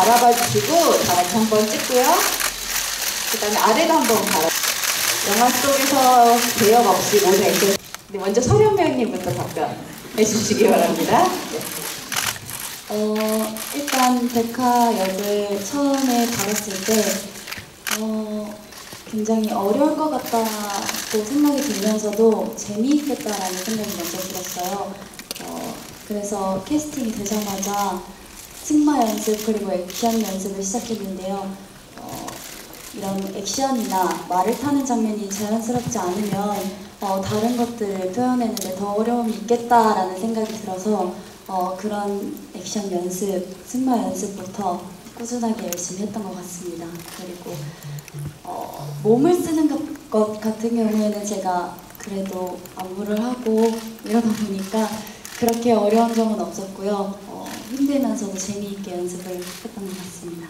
바라봐 주시고 다 같이 한번 찍고요. 그 다음에 아래도 한번 바라봐 주시고 영화 속에서 대역 없이 모자이크. 먼저 서령 배우님부터 답변해 주시기 바랍니다. 일단 백하 역을 처음에 받았을 때 굉장히 어려울 것 같다고 생각이 들면서도 재미있겠다라는 생각이 먼저 들었어요. 그래서 캐스팅이 되자마자 승마 연습 그리고 액션 연습을 시작했는데요. 이런 액션이나 말을 타는 장면이 자연스럽지 않으면 다른 것들을 표현했는데 더 어려움이 있겠다라는 생각이 들어서 그런 액션 연습, 승마 연습부터 꾸준하게 열심히 했던 것 같습니다. 그리고 몸을 쓰는 것 같은 경우에는 제가 그래도 안무를 하고 이러다 보니까 그렇게 어려운 점은 없었고요. 힘들면서도 재미있게 연습을 했던 것 같습니다.